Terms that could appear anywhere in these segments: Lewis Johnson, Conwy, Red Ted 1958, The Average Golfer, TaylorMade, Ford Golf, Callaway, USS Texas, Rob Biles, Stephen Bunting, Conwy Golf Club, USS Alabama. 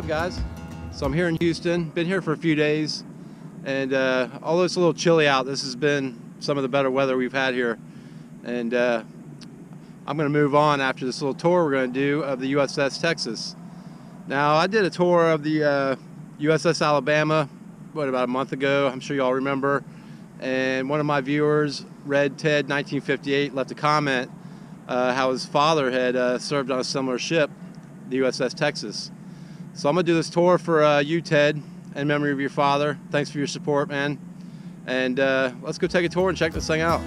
up, guys? So I'm here in Houston, been here for a few days, and although it's a little chilly out, this has been some of the better weather we've had here. And I'm going to move on after this little tour we're going to do of the USS Texas. Now, I did a tour of the USS Alabama, about a month ago, I'm sure you all remember, and one of my viewers, Red Ted 1958, left a comment how his father had served on a similar ship, the USS Texas. So I'm going to do this tour for you, Ted, in memory of your father. Thanks for your support, man. And let's go take a tour and check this thing out.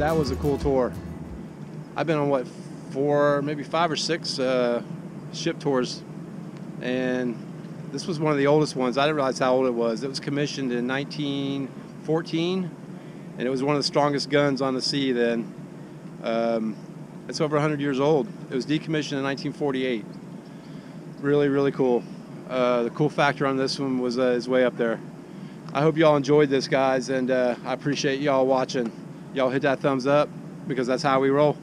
that was a cool tour. I've been on what, 4, maybe 5 or 6 ship tours, and this was one of the oldest ones. I didn't realize how old it was. It was commissioned in 1914, and it was one of the strongest guns on the sea then. It's over 100 years old. It was decommissioned in 1948. Really, really cool. The cool factor on this one was is way up there. I hope y'all enjoyed this, guys, and I appreciate y'all watching. Y'all hit that thumbs up, because that's how we roll.